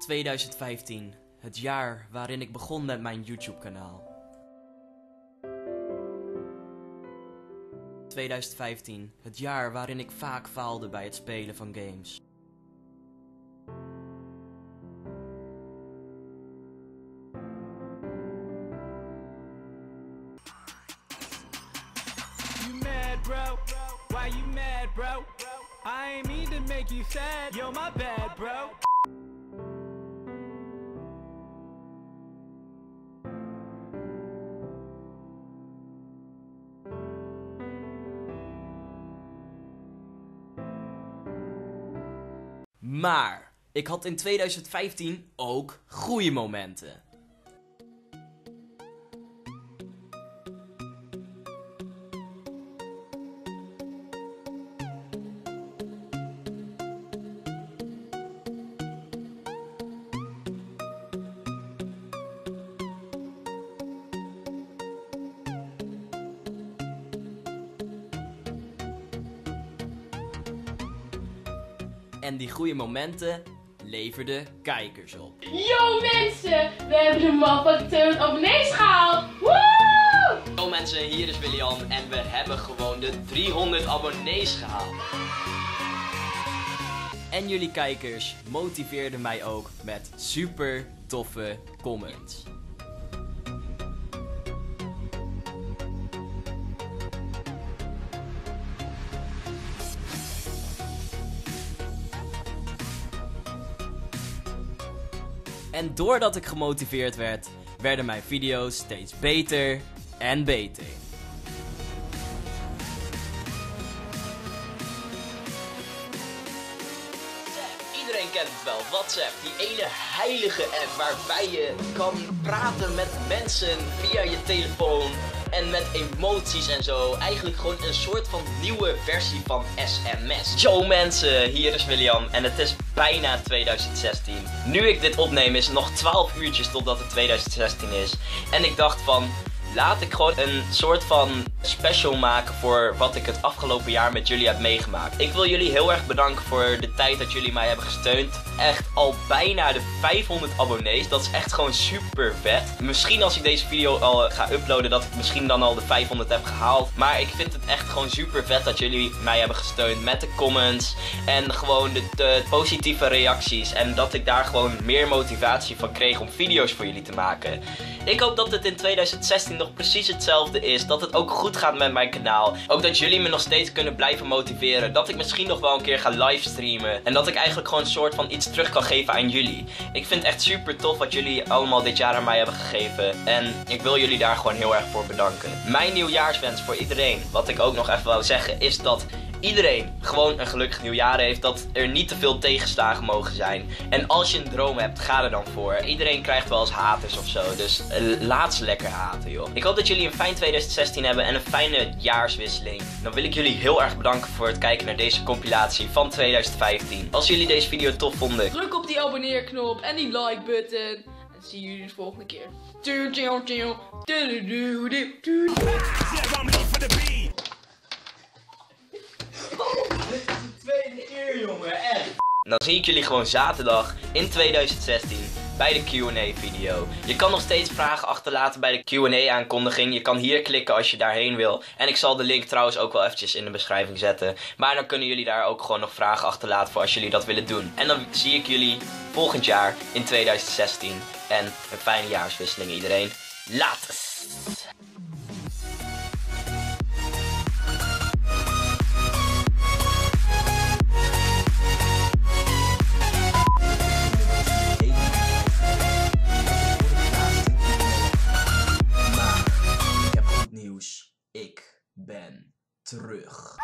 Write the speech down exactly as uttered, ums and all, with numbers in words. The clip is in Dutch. tweeduizend vijftien, het jaar waarin ik begon met mijn YouTube-kanaal. tweeduizend vijftien, het jaar waarin ik vaak faalde bij het spelen van games. You mad, bro? Why you mad, bro? I ain't mean to make you sad. Yo, my bad, bro. Maar ik had in tweeduizend vijftien ook groeimomenten. En die goede momenten leverden kijkers op. Yo mensen, we hebben de motherfucking abonnees gehaald! Woe! Yo mensen, hier is Willian en we hebben gewoon de driehonderd abonnees gehaald. En jullie kijkers motiveerden mij ook met super toffe comments. En doordat ik gemotiveerd werd, werden mijn video's steeds beter en beter. Iedereen kent het wel, WhatsApp, die ene heilige app waarbij je kan praten met mensen via je telefoon en met emoties en zo. Eigenlijk gewoon een soort van nieuwe versie van S M S. Yo mensen, hier is Willian en het is bijna tweeduizend zestien. Nu ik dit opneem is nog twaalf uurtjes totdat het tweeduizend zestien is. En ik dacht van, laat ik gewoon een soort van special maken voor wat ik het afgelopen jaar met jullie heb meegemaakt. Ik wil jullie heel erg bedanken voor de tijd dat jullie mij hebben gesteund. Echt al bijna de vijfhonderd abonnees. Dat is echt gewoon super vet. Misschien als ik deze video al ga uploaden dat ik misschien dan al de vijfhonderd heb gehaald. Maar ik vind het echt gewoon super vet dat jullie mij hebben gesteund met de comments. En gewoon de, de positieve reacties. En dat ik daar gewoon meer motivatie van kreeg om video's voor jullie te maken. Ik hoop dat het in tweeduizend zestien nog precies hetzelfde is. Dat het ook goed gaat met mijn kanaal. Ook dat jullie me nog steeds kunnen blijven motiveren. Dat ik misschien nog wel een keer ga livestreamen. En dat ik eigenlijk gewoon een soort van iets terug kan geven aan jullie. Ik vind het echt super tof wat jullie allemaal dit jaar aan mij hebben gegeven. En ik wil jullie daar gewoon heel erg voor bedanken. Mijn nieuwjaarswens voor iedereen, wat ik ook nog even wou zeggen, is dat iedereen gewoon een gelukkig nieuwjaar heeft. Dat er niet te veel tegenslagen mogen zijn. En als je een droom hebt, ga er dan voor. Iedereen krijgt wel eens haters of zo. Dus uh, laat ze lekker haten, joh. Ik hoop dat jullie een fijn tweeduizend zestien hebben en een fijne jaarswisseling. Dan wil ik jullie heel erg bedanken voor het kijken naar deze compilatie van tweeduizend vijftien. Als jullie deze video tof vonden, druk op die abonneerknop en die like-button. En zie jullie de volgende keer. Tjau, tjau, tjau. En dan zie ik jullie gewoon zaterdag in tweeduizend zestien bij de Q en A video. Je kan nog steeds vragen achterlaten bij de Q en A aankondiging. Je kan hier klikken als je daarheen wil. En ik zal de link trouwens ook wel eventjes in de beschrijving zetten. Maar dan kunnen jullie daar ook gewoon nog vragen achterlaten voor als jullie dat willen doen. En dan zie ik jullie volgend jaar in tweeduizend zestien. En een fijne jaarswisseling iedereen. Later! Terug.